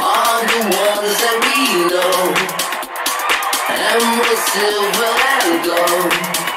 are the ones that we know, and with silver and gold.